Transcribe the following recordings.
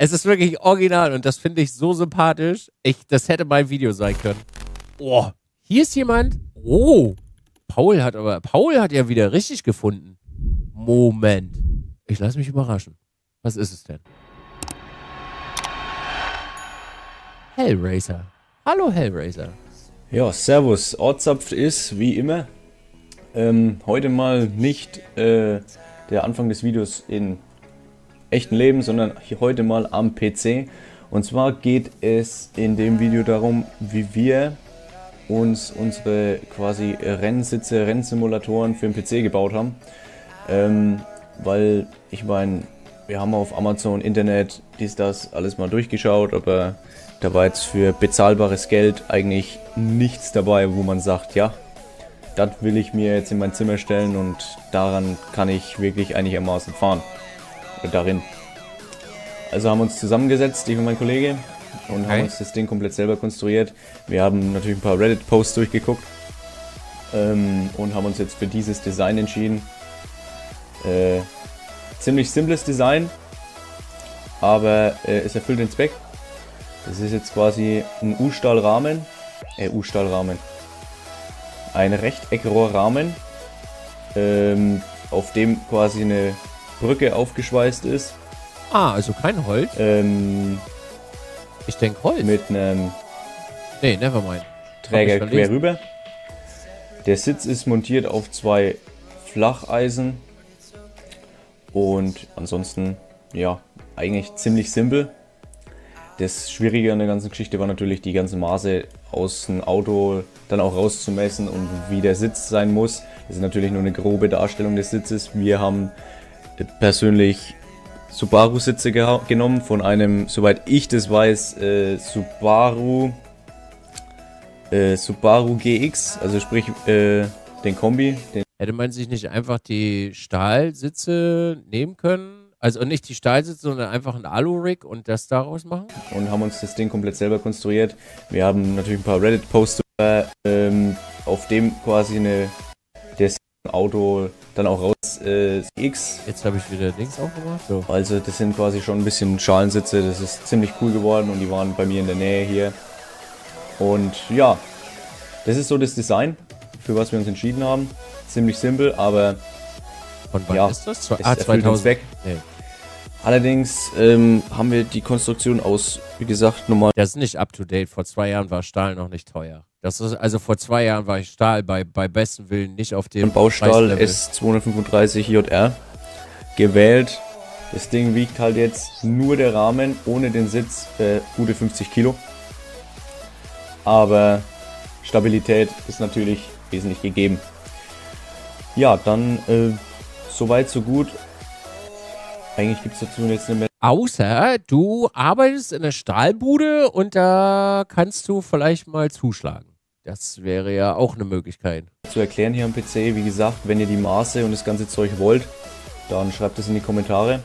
Es ist wirklich original und das finde ich so sympathisch. Das hätte mein Video sein können. Oh, hier ist jemand. Oh, Paul hat ja wieder richtig gefunden. Moment. Ich lasse mich überraschen. Was ist es denn? Hellraiser. Hallo Hellraiser. Ja, servus. Ortzapft ist, wie immer, heute mal nicht der Anfang des Videos in echten Leben, sondern heute mal am PC. Und zwar geht es in dem Video darum, wie wir uns unsere quasi Rennsitze, Rennsimulatoren für den PC gebaut haben. Weil, ich meine, wir haben auf Amazon, Internet, dies, das, alles mal durchgeschaut, aber da war jetzt für bezahlbares Geld eigentlich nichts dabei, wo man sagt, ja, das will ich mir jetzt in mein Zimmer stellen und daran kann ich wirklich einigermaßen fahren. Darin. Also haben wir uns zusammengesetzt, ich und mein Kollege, und haben uns das Ding komplett selber konstruiert. Wir haben natürlich ein paar Reddit-Posts durchgeguckt und haben uns jetzt für dieses Design entschieden. Ziemlich simples Design, aber es erfüllt den Zweck. Das ist jetzt quasi ein U-Stahlrahmen, ein Rechteckrohrrahmen, auf dem quasi eine Brücke aufgeschweißt ist. Ah, also kein Holz? Ich denke Holz. Mit einem Träger quer rüber. Der Sitz ist montiert auf zwei Flacheisen und ansonsten, ja, eigentlich ziemlich simpel. Das Schwierige an der ganzen Geschichte war natürlich, die ganzen Maße aus dem Auto dann auch rauszumessen und wie der Sitz sein muss. Das ist natürlich nur eine grobe Darstellung des Sitzes. Wir haben persönlich Subaru-Sitze genommen von einem, soweit ich das weiß, Subaru GX, also sprich den Kombi. Hätte man sich nicht einfach die Stahlsitze nehmen können, also nicht die Stahlsitze, sondern einfach einen Alu-Rig und das daraus machen? Und haben uns das Ding komplett selber konstruiert. Wir haben natürlich ein paar Reddit-Posts, auf dem quasi eine Auto dann auch raus X. Jetzt habe ich wieder Dings aufgemacht. So. Also das sind quasi schon ein bisschen Schalensitze, das ist ziemlich cool geworden und die waren bei mir in der Nähe hier. Und ja, das ist so das Design, für was wir uns entschieden haben. Ziemlich simpel, aber von wann ist das? Es erfüllt uns weg. Nee. Allerdings haben wir die Konstruktion aus, wie gesagt, normal. Das ist nicht up to date, vor 2 Jahren war Stahl noch nicht teuer. Das ist, also vor 2 Jahren war ich Stahl bei bestem Willen nicht auf dem Baustahl S235JR gewählt. Das Ding wiegt halt jetzt nur der Rahmen ohne den Sitz gute 50 Kilo. Aber Stabilität ist natürlich wesentlich gegeben. Ja, dann soweit so gut. Eigentlich gibt es dazu jetzt eine Menge. Außer du arbeitest in der Stahlbude und da kannst du vielleicht mal zuschlagen. Das wäre ja auch eine Möglichkeit. Zu erklären hier am PC, wie gesagt, wenn ihr die Maße und das ganze Zeug wollt, dann schreibt es in die Kommentare.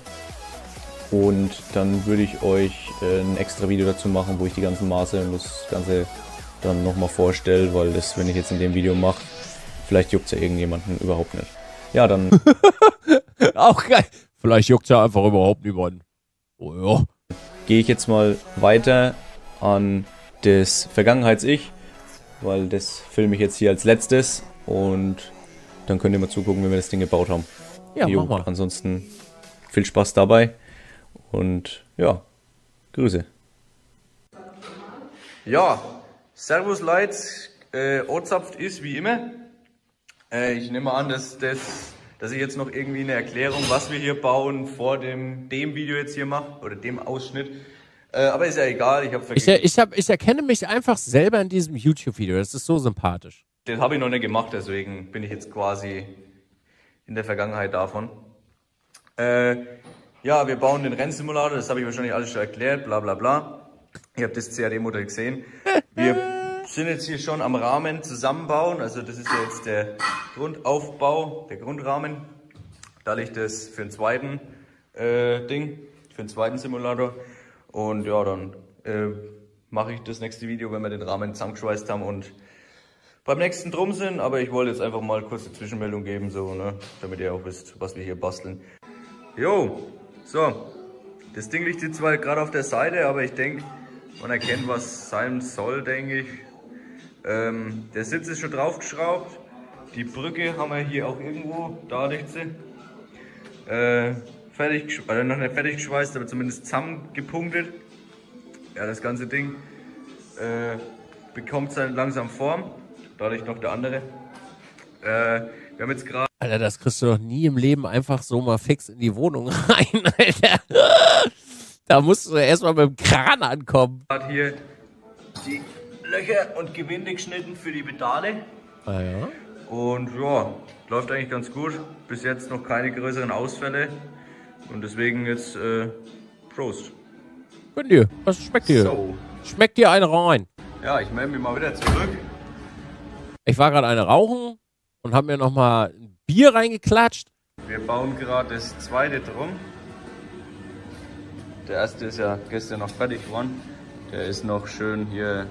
Und dann würde ich euch ein extra Video dazu machen, wo ich die ganzen Maße und das Ganze dann nochmal vorstelle, weil das, wenn ich jetzt in dem Video mache, vielleicht juckt es ja irgendjemanden überhaupt nicht. Ja, dann... auch geil. Vielleicht juckt es ja einfach überhaupt niemanden. Oh ja. Gehe ich jetzt mal weiter an das Vergangenheits-Ich, weil das filme ich jetzt hier als letztes und dann könnt ihr mal zugucken, wenn wir das Ding gebaut haben. Ja, mach mal. Ansonsten viel Spaß dabei und ja, Grüße. Ja, servus Leute, Ortzapft ist wie immer. Ich nehme an, dass dass ich jetzt noch irgendwie eine Erklärung, was wir hier bauen, vor dem Video jetzt hier mache, oder dem Ausschnitt. Aber ist ja egal, ich habe vergessen. Ich erkenne mich einfach selber in diesem YouTube-Video, das ist so sympathisch. Das habe ich noch nicht gemacht, deswegen bin ich jetzt quasi in der Vergangenheit davon. Ja, wir bauen den Rennsimulator, das habe ich wahrscheinlich alles schon erklärt, bla bla bla. Ihr habt das CAD-Modell gesehen. Wir sind jetzt hier schon am Rahmen zusammenbauen, also das ist ja jetzt der Grundaufbau, der Grundrahmen. Da liegt das für den zweiten für den zweiten Simulator. Und ja, dann mache ich das nächste Video, wenn wir den Rahmen zusammengeschweißt haben und beim nächsten drum sind. Aber ich wollte jetzt einfach mal kurz eine Zwischenmeldung geben, so, ne, damit ihr auch wisst, was wir hier basteln. Jo, so, Das Ding liegt jetzt zwar gerade auf der Seite, aber ich denke, man erkennt, was sein soll, denke ich. Der Sitz ist schon draufgeschraubt. Die Brücke haben wir hier auch irgendwo, da liegt sie. Noch nicht fertig geschweißt, aber zumindest zusammengepunktet. Ja, das ganze Ding bekommt seine langsam Form. Dadurch noch der andere. Wir haben jetzt gerade. Alter, das kriegst du doch nie im Leben einfach so mal fix in die Wohnung rein, Alter. Da musst du erstmal mit dem Kran ankommen. Hat hier die Löcher und Gewinde geschnitten für die Pedale. Ah ja. Und ja, läuft eigentlich ganz gut. Bis jetzt noch keine größeren Ausfälle. Und deswegen jetzt Prost. Gönn dir, was schmeckt dir? So. Schmeckt dir eine rein? Ja, ich melde mich mal wieder zurück. Ich war gerade eine rauchen und habe mir nochmal ein Bier reingeklatscht. Wir bauen gerade das zweite drum. Der erste ist ja gestern noch fertig geworden. Der ist noch schön hier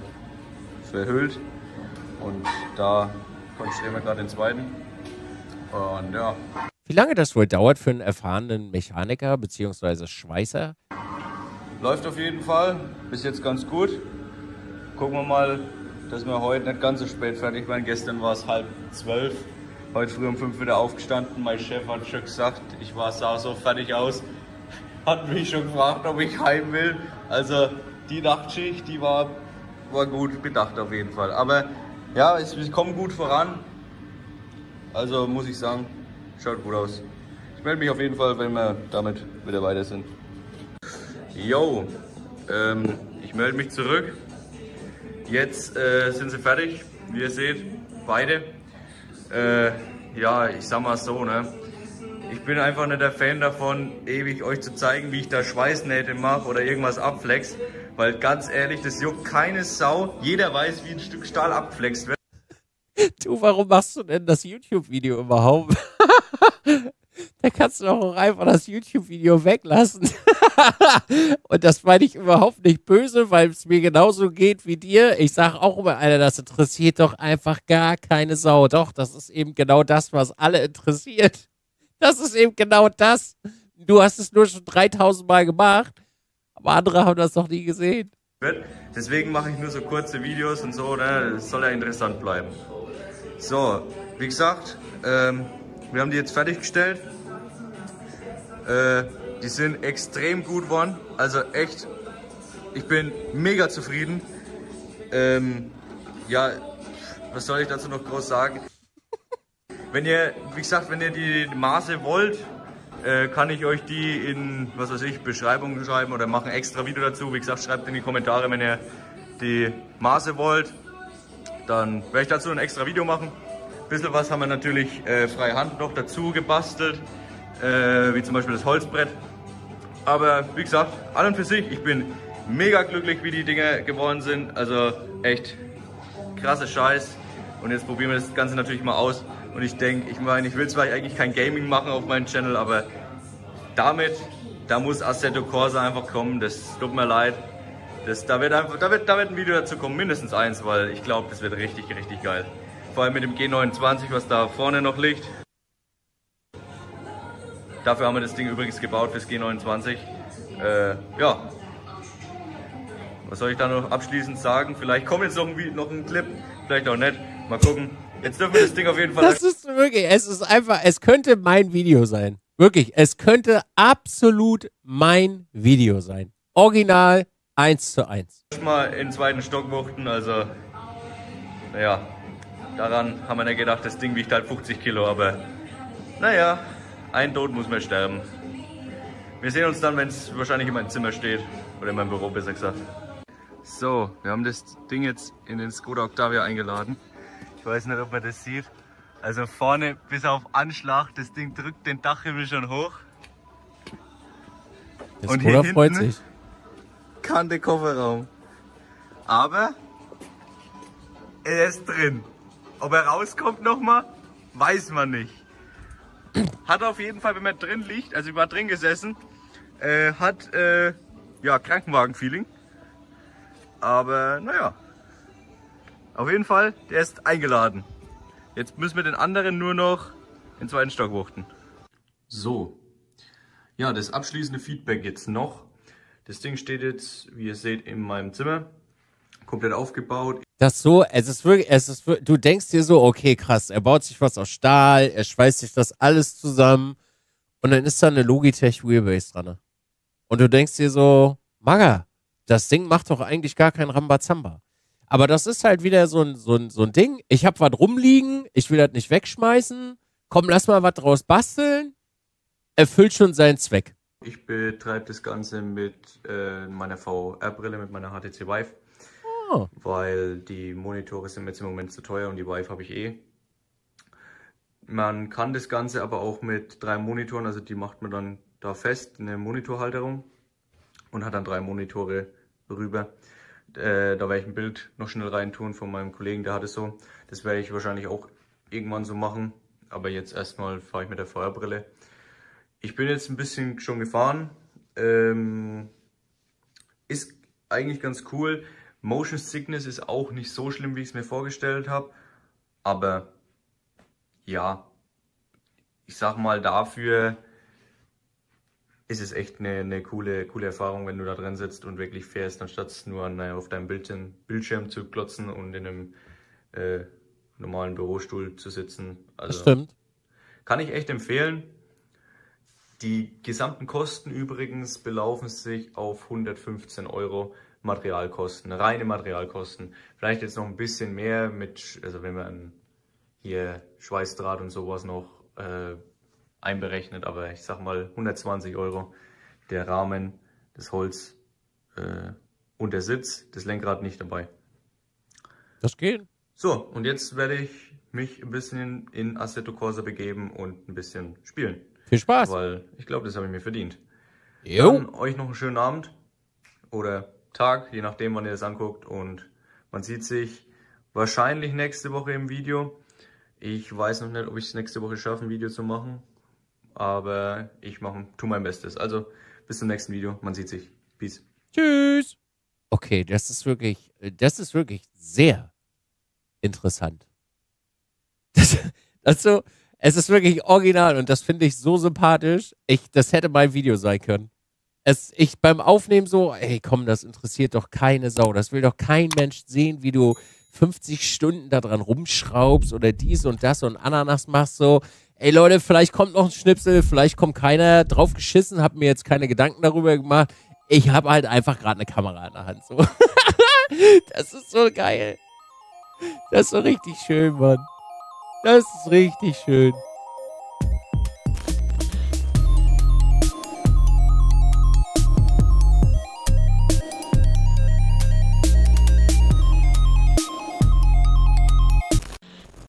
verhüllt. Und da konstruieren wir gerade den zweiten. Und ja. Wie lange das wohl dauert für einen erfahrenen Mechaniker bzw. Schweißer? Läuft auf jeden Fall. Bis jetzt ganz gut. Gucken wir mal, dass wir heute nicht ganz so spät fertig waren. Gestern war es 11:30. Heute früh um 5 wieder aufgestanden. Mein Chef hat schon gesagt, ich sah so fertig aus. Hat mich schon gefragt, ob ich heim will. Also die Nachtschicht, die war gut bedacht auf jeden Fall. Aber ja, wir kommen gut voran. Also muss ich sagen, schaut gut aus. Ich melde mich auf jeden Fall, wenn wir damit wieder weiter sind. Yo, ich melde mich zurück. Jetzt sind sie fertig, wie ihr seht, beide. Ja, ich sag mal so, ne? Ich bin einfach nicht der Fan davon, ewig euch zu zeigen, wie ich da Schweißnähte mache oder irgendwas abflex. Weil ganz ehrlich, das juckt keine Sau. Jeder weiß, wie ein Stück Stahl abflext wird. Du, warum machst du denn das YouTube-Video überhaupt? Da kannst du doch einfach das YouTube-Video weglassen. Und das meine ich überhaupt nicht böse, weil es mir genauso geht wie dir. Ich sage auch immer, Alter, das interessiert doch einfach gar keine Sau. Doch, das ist eben genau das, was alle interessiert. Das ist eben genau das. Du hast es nur schon 3000 Mal gemacht, aber andere haben das noch nie gesehen. Deswegen mache ich nur so kurze Videos und so, ne? Das soll ja interessant bleiben. So, wie gesagt, wir haben die jetzt fertiggestellt. Die sind extrem gut geworden. Also echt, ich bin mega zufrieden. Ja, was soll ich dazu noch groß sagen? Wenn ihr, wie gesagt, wenn ihr die Maße wollt, kann ich euch die in, was weiß ich, Beschreibung schreiben oder machen extra Video dazu. Wie gesagt, schreibt in die Kommentare, wenn ihr die Maße wollt. Dann werde ich dazu ein extra Video machen. Ein bisschen was haben wir natürlich freie Hand noch dazu gebastelt. Wie zum Beispiel das Holzbrett. Aber wie gesagt, an und für sich, ich bin mega glücklich, wie die Dinger geworden sind. Also echt krasse Scheiß. Und jetzt probieren wir das Ganze natürlich mal aus. Und ich denke, ich meine, ich will zwar eigentlich kein Gaming machen auf meinem Channel, aber damit, da muss Assetto Corsa einfach kommen. Das tut mir leid. Da wird ein Video dazu kommen, mindestens eins, weil ich glaube, das wird richtig, richtig geil. Vor allem mit dem G29, was da vorne noch liegt. Dafür haben wir das Ding übrigens gebaut, fürs G29. Ja, was soll ich da noch abschließend sagen? Vielleicht kommt jetzt noch ein Clip, vielleicht auch nicht. Mal gucken. Jetzt dürfen wir das Ding auf jeden Fall... Das ist wirklich, es ist einfach, es könnte mein Video sein. Wirklich, es könnte absolut mein Video sein. Original 1:1. Mal in den zweiten Stock wuchten, also... Naja, daran haben wir nicht gedacht, das Ding wiegt halt 50 Kilo, aber... Naja... Ein Tod muss mehr sterben. Wir sehen uns dann, wenn es wahrscheinlich in meinem Zimmer steht. Oder in meinem Büro, besser gesagt. So, wir haben das Ding jetzt in den Skoda Octavia eingeladen. Ich weiß nicht, ob man das sieht. Also vorne bis auf Anschlag, das Ding drückt den Dachhimmel schon hoch. Der und Skoda hier freut sich. Kann der Kofferraum. Aber er ist drin. Ob er rauskommt nochmal, weiß man nicht. Hat auf jeden Fall, wenn man drin liegt, also ich war drin gesessen, hat ja Krankenwagen-Feeling. Aber naja, auf jeden Fall, der ist eingeladen. Jetzt müssen wir den anderen nur noch in den zweiten Stock wuchten. So, ja, das abschließende Feedback jetzt noch. Das Ding steht jetzt, wie ihr seht, in meinem Zimmer. Komplett aufgebaut. Das so, es ist wirklich, du denkst dir so, okay, krass, er baut sich was aus Stahl, er schweißt sich das alles zusammen und dann ist da eine Logitech Wheelbase dran. Und du denkst dir so, Maga, das Ding macht doch eigentlich gar kein Rambazamba. Aber das ist halt wieder so ein Ding, ich hab was rumliegen, ich will das nicht wegschmeißen, komm, lass mal was draus basteln, erfüllt schon seinen Zweck. Ich betreibe das Ganze mit meiner VR-Brille, mit meiner HTC Vive. Weil die Monitore sind jetzt im Moment zu teuer und die Vive habe ich eh. Man kann das Ganze aber auch mit 3 Monitoren, also die macht man dann da fest, eine Monitorhalterung und hat dann 3 Monitore rüber. Da werde ich ein Bild noch schnell reintun von meinem Kollegen, der hat es so. Das werde ich wahrscheinlich auch irgendwann so machen, aber jetzt erstmal fahre ich mit der VR-Brille. Ich bin jetzt ein bisschen schon gefahren, ist eigentlich ganz cool. Motion Sickness ist auch nicht so schlimm, wie ich es mir vorgestellt habe, aber ja, ich sag mal, dafür ist es echt eine coole Erfahrung, wenn du da drin sitzt und wirklich fährst, anstatt nur auf deinem Bildschirm zu klotzen und in einem normalen Bürostuhl zu sitzen. Also, das stimmt. Kann ich echt empfehlen. Die gesamten Kosten übrigens belaufen sich auf 115 €. Materialkosten, reine Materialkosten. Vielleicht jetzt noch ein bisschen mehr mit, also wenn man hier Schweißdraht und sowas noch einberechnet, aber ich sag mal 120 €. Der Rahmen, das Holz und der Sitz, das Lenkrad nicht dabei. Das geht. So, und jetzt werde ich mich ein bisschen in Assetto Corsa begeben und ein bisschen spielen. Viel Spaß! Weil ich glaube, das habe ich mir verdient. Jo. Dann euch noch einen schönen Abend oder Tag, je nachdem wann ihr das anguckt, und man sieht sich wahrscheinlich nächste Woche im Video. Ich weiß noch nicht, ob ich es nächste Woche schaffe, ein Video zu machen, aber ich tu mein Bestes. Also bis zum nächsten Video, man sieht sich. Peace. Tschüss. Okay, das ist wirklich sehr interessant. Also, es ist wirklich original und das finde ich so sympathisch. Das hätte mein Video sein können. Ich beim Aufnehmen so, ey komm, das interessiert doch keine Sau. Das will doch kein Mensch sehen, wie du 50 Stunden da dran rumschraubst oder dies und das und Ananas machst so. Ey Leute, vielleicht kommt noch ein Schnipsel, vielleicht kommt keiner, drauf geschissen, hab mir jetzt keine Gedanken darüber gemacht. Ich habe halt einfach gerade eine Kamera in der Hand. So. Das ist so geil. Das ist so richtig schön, Mann. Das ist richtig schön.